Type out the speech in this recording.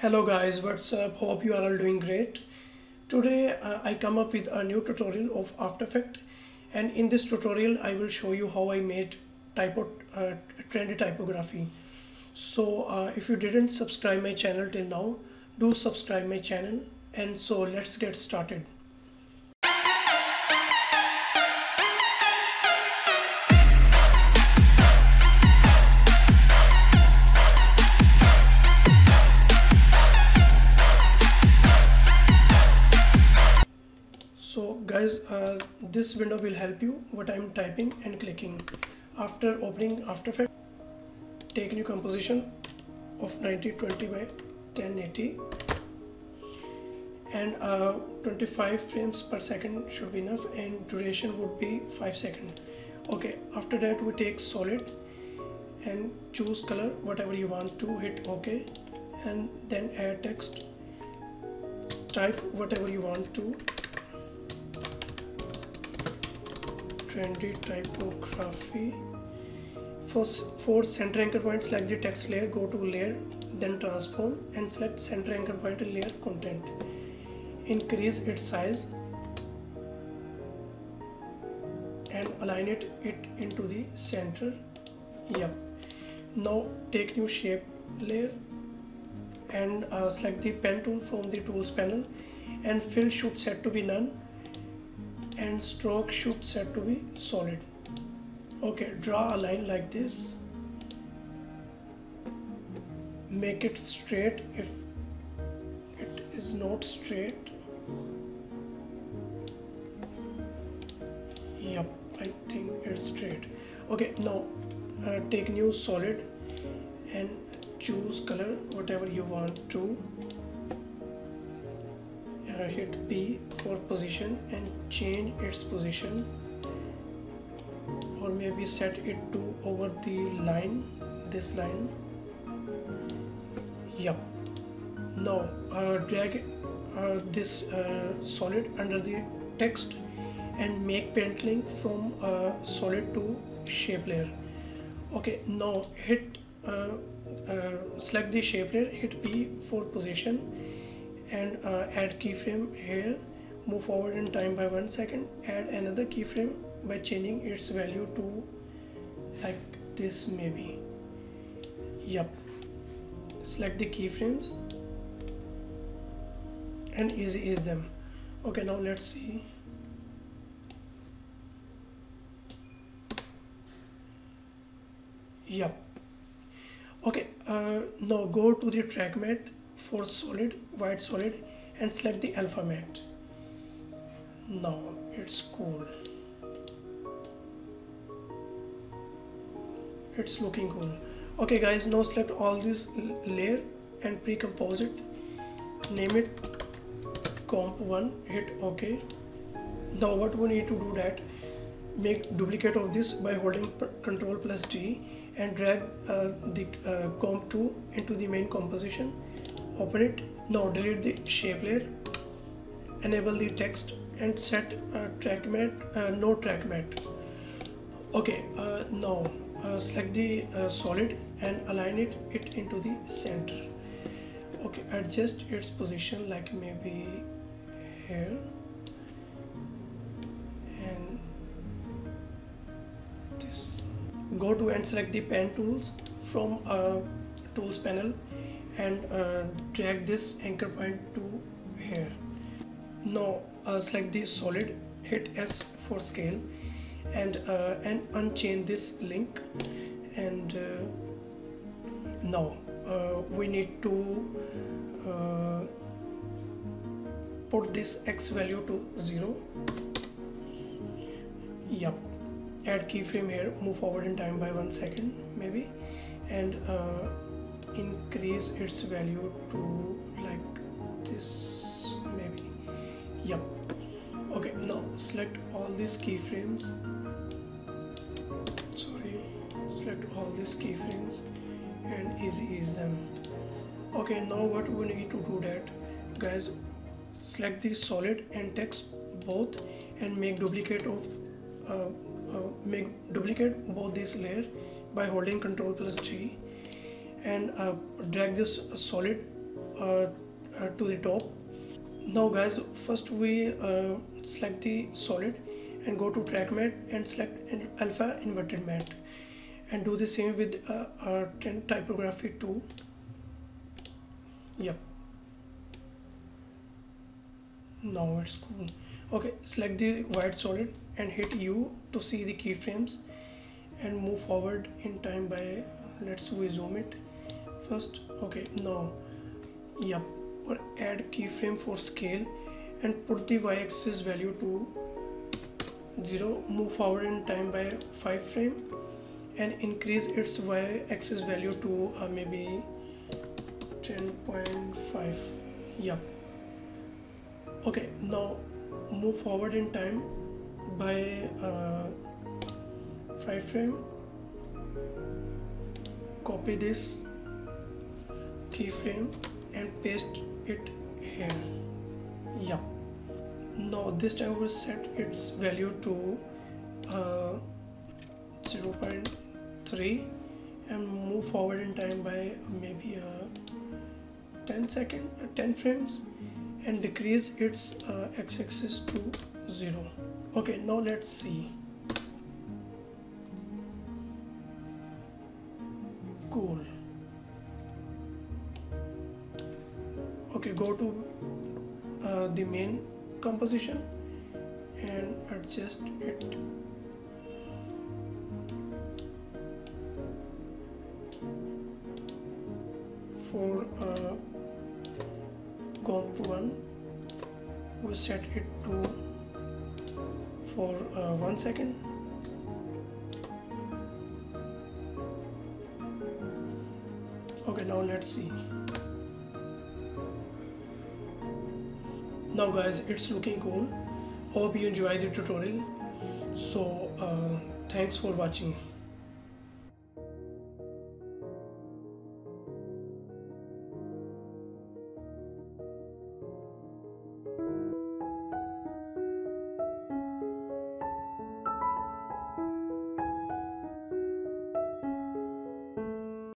Hello guys, what's up? Hope you are all doing great. Today I come up with a new tutorial of After Effects, and in this tutorial I will show you how I made trendy typography. So if you didn't subscribe my channel till now, do subscribe my channel, and so let's get started. So guys, this window will help you what I'm typing and clicking. After opening After Effects, take new composition of 90/20 by 1080, and 25 frames per second should be enough, and duration would be 5 seconds. Okay, after that we take solid and choose color whatever you want to, hit OK, and then add text, type whatever you want to, Trendy typography. For center anchor point, select the text layer, go to layer, then transform, and select center anchor point and layer content. Increase its size and align it into the center. Yep. Now take new shape layer and select the pen tool from the tools panel, and fill should set to be none, and stroke should set to be solid. Okay, draw a line like this, make it straight if it is not straight. Yep, I think it's straight. Okay, now take new solid and choose color whatever you want to, hit P for position and change its position, or maybe set it to over the line, this line. Yep. Now drag this solid under the text and make paint link from solid to shape layer. Okay, now hit select the shape layer, hit P for position, and add keyframe here, move forward in time by 1 second, add another keyframe by changing its value to like this maybe. Yep, select the keyframes and easy ease them. Okay, now let's see. Yep. Okay, now go to the track mat for solid, white solid, and select the alpha mat. Now it's cool, it's looking cool. Okay guys, now select all this layer and pre-compose it, name it comp1, hit OK. Now what we need to do that, make duplicate of this by holding Ctrl+G and drag the comp2 into the main composition. Open it. Now delete the shape layer, enable the text, and set no track mat. Okay, now select the solid and align it into the center. Okay, adjust its position like maybe here, and this. Go to and select the pen tools from tools panel, and drag this anchor point to here. Now select the solid, hit S for scale, and unchain this link, and now we need to put this X value to 0. Yep, add keyframe here, move forward in time by 1 second maybe, and increase its value to like this maybe. Yep. Okay, now select all these keyframes, and easy ease them. Okay, now what we need to do that guys, select the solid and text both and make duplicate of both this layer by holding Ctrl+G, and drag this solid to the top. Now guys, first we select the solid and go to track mat and select alpha inverted mat, and do the same with our Trendy Typography 2. Yep, now it's cool. Okay, select the white solid and hit U to see the keyframes and move forward in time by, let's zoom it first. Okay, now yep, or add keyframe for scale and put the y-axis value to 0. Move forward in time by 5 frame and increase its y-axis value to maybe 10.5. yep. Okay, now move forward in time by 5 frame, copy this keyframe and paste it here. Yeah, now this time we'll set its value to 0.3 and move forward in time by maybe 10 frames and decrease its x-axis to 0. Okay, now let's see. Cool. Okay, go to the main composition and adjust it. For comp 1, we set it to for 1 second. Okay, now let's see. Now guys, it's looking cool. Hope you enjoy the tutorial. So thanks for watching.